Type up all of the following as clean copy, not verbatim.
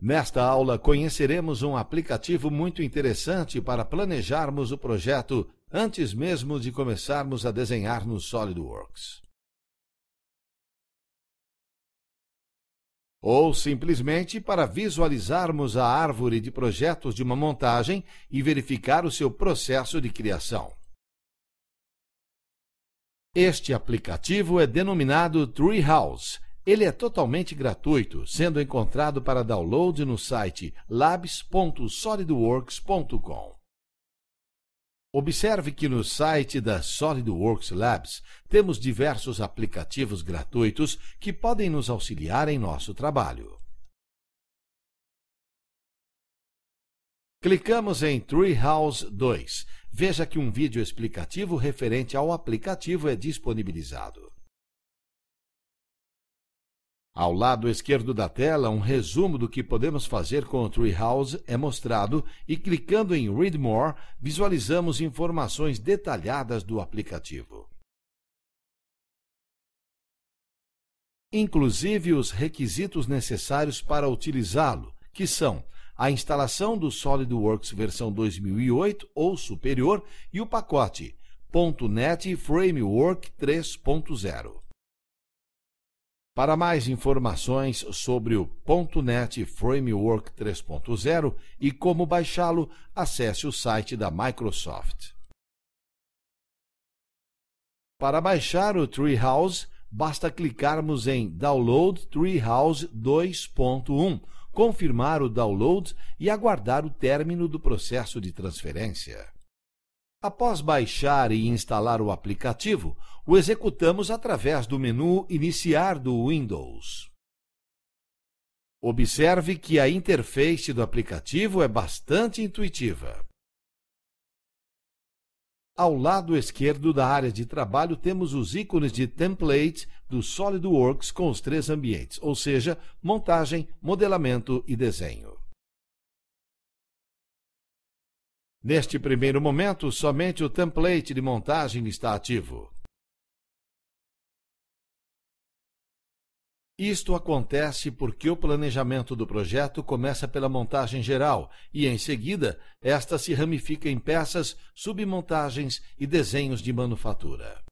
Nesta aula, conheceremos um aplicativo muito interessante para planejarmos o projeto antes mesmo de começarmos a desenhar no SolidWorks. Ou simplesmente para visualizarmos a árvore de projetos de uma montagem e verificar o seu processo de criação. Este aplicativo é denominado Treehouse. Ele é totalmente gratuito, sendo encontrado para download no site labs.solidworks.com. Observe que no site da SolidWorks Labs temos diversos aplicativos gratuitos que podem nos auxiliar em nosso trabalho. Clicamos em Treehouse 2. Veja que um vídeo explicativo referente ao aplicativo é disponibilizado. Ao lado esquerdo da tela, um resumo do que podemos fazer com o Treehouse é mostrado e, clicando em Read More, visualizamos informações detalhadas do aplicativo. Inclusive os requisitos necessários para utilizá-lo, que são a instalação do SolidWorks versão 2008 ou superior e o pacote .NET Framework 3.0. Para mais informações sobre o .NET Framework 3.0 e como baixá-lo, acesse o site da Microsoft. Para baixar o Treehouse, basta clicarmos em Download Treehouse 2.1, confirmar o download e aguardar o término do processo de transferência. Após baixar e instalar o aplicativo, o executamos através do menu Iniciar do Windows. Observe que a interface do aplicativo é bastante intuitiva. Ao lado esquerdo da área de trabalho temos os ícones de template do SolidWorks com os três ambientes, ou seja, montagem, modelamento e desenho. Neste primeiro momento, somente o template de montagem está ativo. Isto acontece porque o planejamento do projeto começa pela montagem geral e, em seguida, esta se ramifica em peças, submontagens e desenhos de manufatura.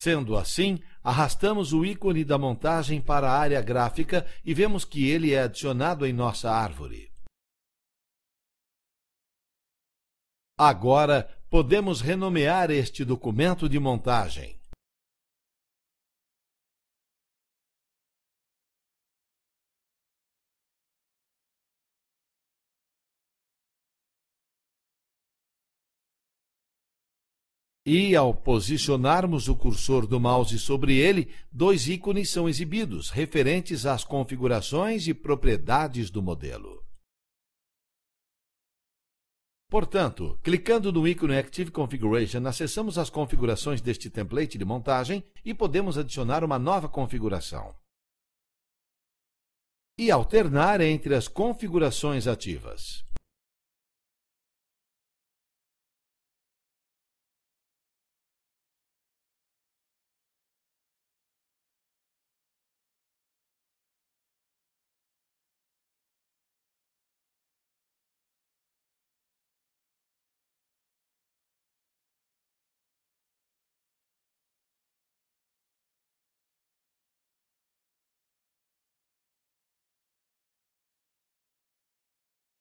Sendo assim, arrastamos o ícone da montagem para a área gráfica e vemos que ele é adicionado em nossa árvore. Agora, podemos renomear este documento de montagem. E, ao posicionarmos o cursor do mouse sobre ele, dois ícones são exibidos, referentes às configurações e propriedades do modelo. Portanto, clicando no ícone Active Configuration, acessamos as configurações deste template de montagem e podemos adicionar uma nova configuração. E alternar entre as configurações ativas.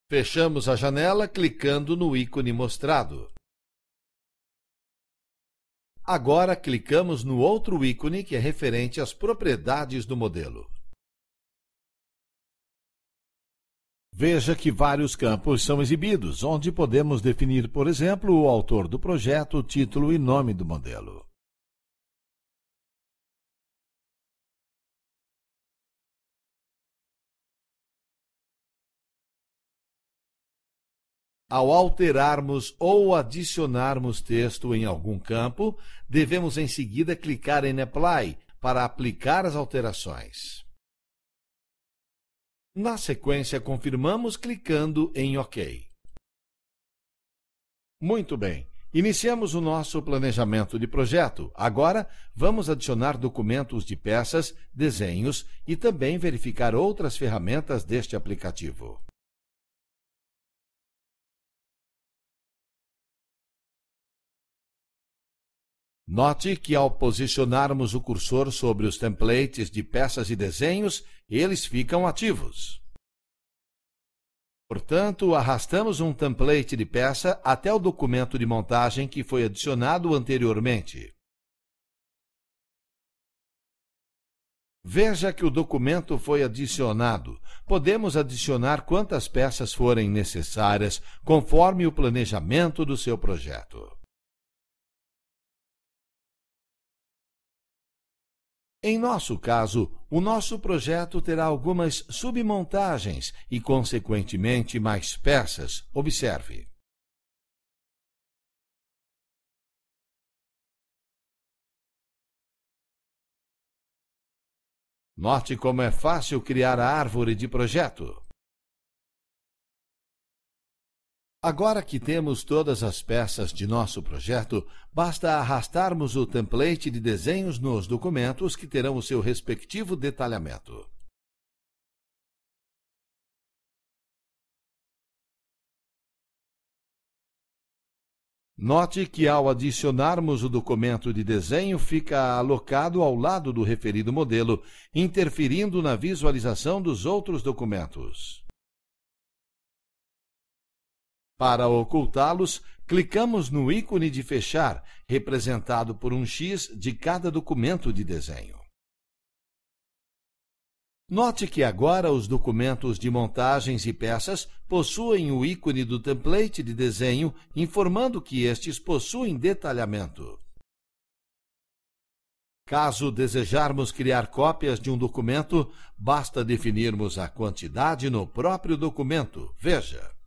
Fechamos a janela clicando no ícone mostrado. Agora clicamos no outro ícone que é referente às propriedades do modelo. Veja que vários campos são exibidos, onde podemos definir, por exemplo, o autor do projeto, título e nome do modelo. Ao alterarmos ou adicionarmos texto em algum campo, devemos em seguida clicar em Apply para aplicar as alterações. Na sequência, confirmamos clicando em OK. Muito bem, Iniciamos o nosso planejamento de projeto. Agora, vamos adicionar documentos de peças, desenhos e também verificar outras ferramentas deste aplicativo. Note que ao posicionarmos o cursor sobre os templates de peças e desenhos, eles ficam ativos. Portanto, arrastamos um template de peça até o documento de montagem que foi adicionado anteriormente. Veja que o documento foi adicionado. Podemos adicionar quantas peças forem necessárias, conforme o planejamento do seu projeto. Em nosso caso, o nosso projeto terá algumas submontagens e, consequentemente, mais peças. Observe. Note como é fácil criar a árvore de projeto. Agora que temos todas as peças de nosso projeto, basta arrastarmos o template de desenhos nos documentos que terão o seu respectivo detalhamento. Note que ao adicionarmos o documento de desenho, fica alocado ao lado do referido modelo, interferindo na visualização dos outros documentos. Para ocultá-los, clicamos no ícone de fechar, representado por um X de cada documento de desenho. Note que agora os documentos de montagens e peças possuem o ícone do template de desenho, informando que estes possuem detalhamento. Caso desejarmos criar cópias de um documento, basta definirmos a quantidade no próprio documento. Veja.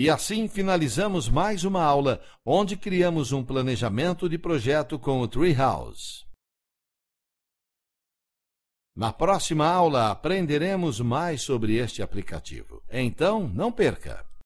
E assim finalizamos mais uma aula, onde criamos um planejamento de projeto com o Treehouse. Na próxima aula aprenderemos mais sobre este aplicativo. Então, não perca!